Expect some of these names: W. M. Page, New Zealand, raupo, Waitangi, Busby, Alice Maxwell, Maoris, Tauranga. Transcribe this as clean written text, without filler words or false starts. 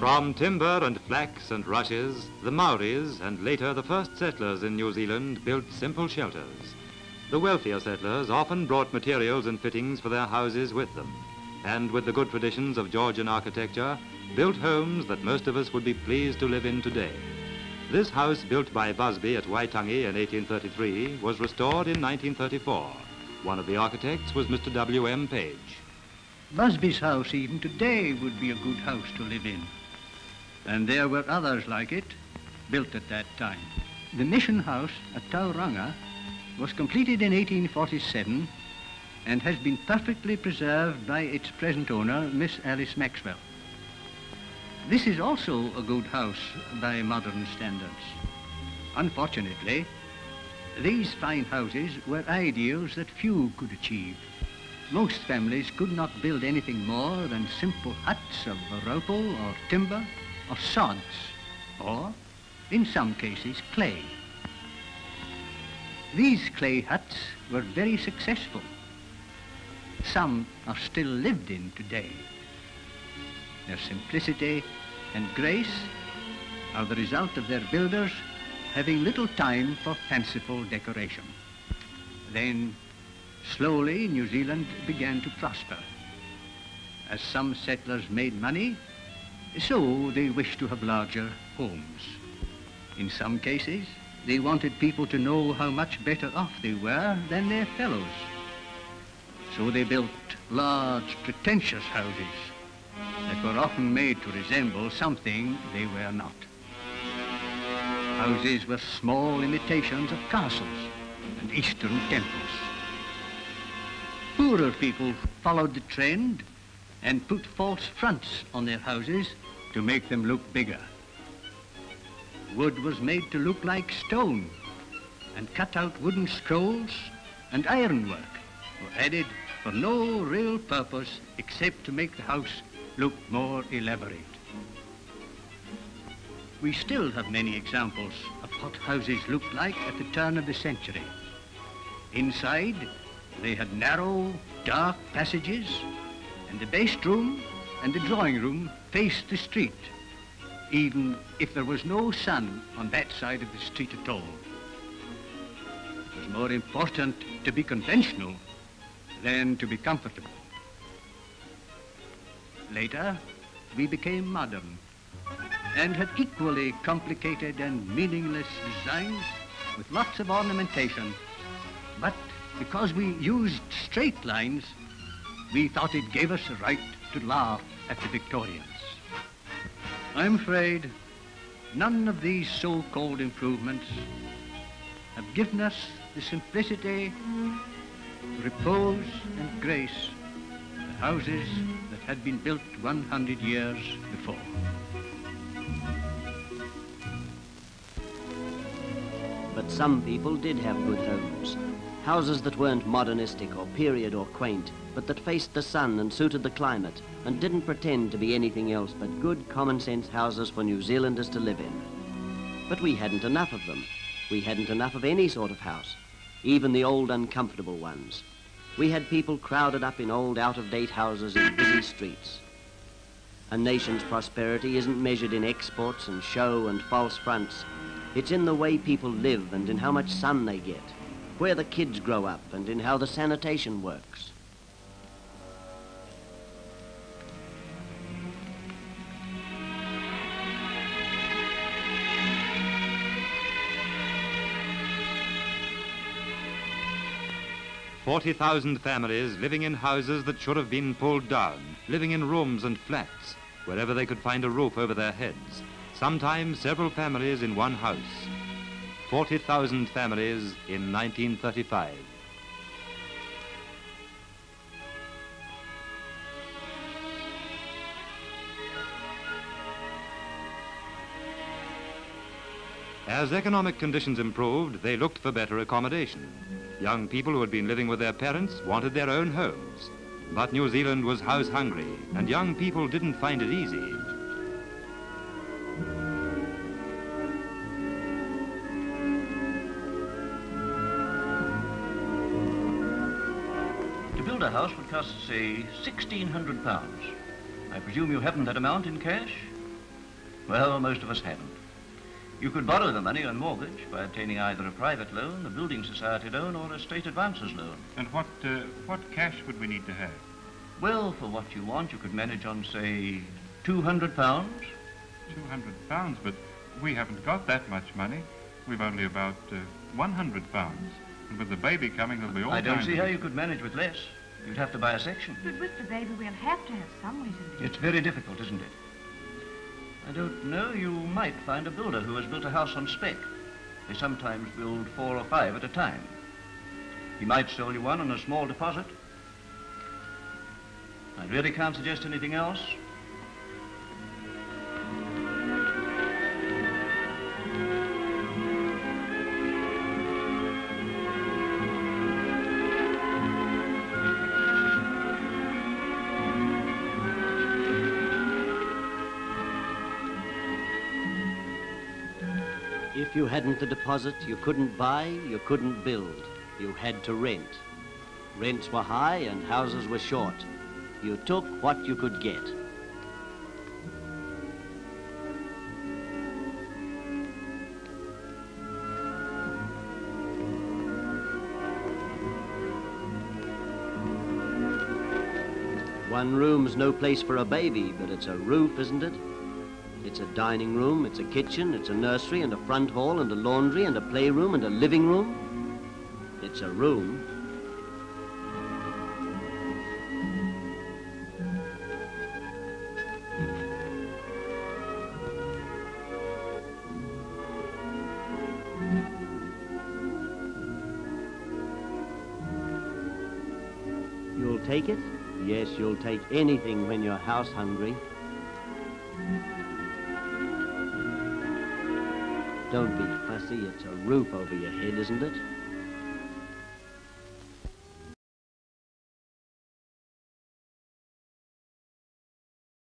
From timber and flax and rushes, the Maoris and later the first settlers in New Zealand built simple shelters. The wealthier settlers often brought materials and fittings for their houses with them, and with the good traditions of Georgian architecture, built homes that most of us would be pleased to live in today. This house, built by Busby at Waitangi in 1833, was restored in 1934. One of the architects was Mr. W. M. Page. Busby's house even today would be a good house to live in, and there were others like it built at that time. The mission house at Tauranga was completed in 1847 and has been perfectly preserved by its present owner, Miss Alice Maxwell. This is also a good house by modern standards. Unfortunately, these fine houses were ideals that few could achieve. Most families could not build anything more than simple huts of raupo or timber or sods, or, in some cases, clay. These clay huts were very successful. Some are still lived in today. Their simplicity and grace are the result of their builders having little time for fanciful decoration. Then, slowly, New Zealand began to prosper. As some settlers made money, so they wished to have larger homes. In some cases, they wanted people to know how much better off they were than their fellows. So they built large, pretentious houses that were often made to resemble something they were not. Houses were small imitations of castles and Eastern temples. Poorer people followed the trend and put false fronts on their houses to make them look bigger. Wood was made to look like stone, and cut-out wooden scrolls and ironwork were added for no real purpose except to make the house look more elaborate. We still have many examples of what houses looked like at the turn of the century. Inside, they had narrow, dark passages, and the best room and the drawing room faced the street, even if there was no sun on that side of the street at all. It was more important to be conventional than to be comfortable. Later, we became modern and had equally complicated and meaningless designs with lots of ornamentation. But because we used straight lines, we thought it gave us a right to laugh at the Victorians. I'm afraid none of these so-called improvements have given us the simplicity, repose, and grace of houses that had been built 100 years before. But some people did have good homes. Houses that weren't modernistic or period or quaint, but that faced the sun and suited the climate and didn't pretend to be anything else but good common-sense houses for New Zealanders to live in. But we hadn't enough of them. We hadn't enough of any sort of house, even the old uncomfortable ones. We had people crowded up in old out-of-date houses in busy streets. A nation's prosperity isn't measured in exports and show and false fronts. It's in the way people live and in how much sun they get, where the kids grow up and in how the sanitation works. "40,000 families living in houses that should have been pulled down, living in rooms and flats, wherever they could find a roof over their heads, sometimes several families in one house. 40,000 families in 1935. As economic conditions improved, they looked for better accommodation. Young people who had been living with their parents wanted their own homes. But New Zealand was house hungry, and young people didn't find it easy. A house would cost, say, £1,600. I presume you haven't that amount in cash? Well, most of us haven't. You could borrow the money on mortgage by obtaining either a private loan, a building society loan, or a state advances loan. And what cash would we need to have? Well, for what you want, you could manage on, say, £200. £200, but we haven't got that much money. We've only about £100. And with the baby coming, there'll be all kinds of... I don't see how you could manage with less. You'd have to buy a section. But with the baby, we'll have to have some way to live. It's very difficult, isn't it? I don't know, you might find a builder who has built a house on spec. They sometimes build 4 or 5 at a time. He might sell you one on a small deposit. I really can't suggest anything else. If you hadn't the deposit, you couldn't buy, you couldn't build. You had to rent. Rents were high and houses were short. You took what you could get. One room's no place for a baby, but it's a roof, isn't it? It's a dining room, it's a kitchen, it's a nursery and a front hall and a laundry and a playroom and a living room. It's a room. You'll take it? Yes, you'll take anything when you're house hungry. Don't be fussy, it's a roof over your head, isn't it?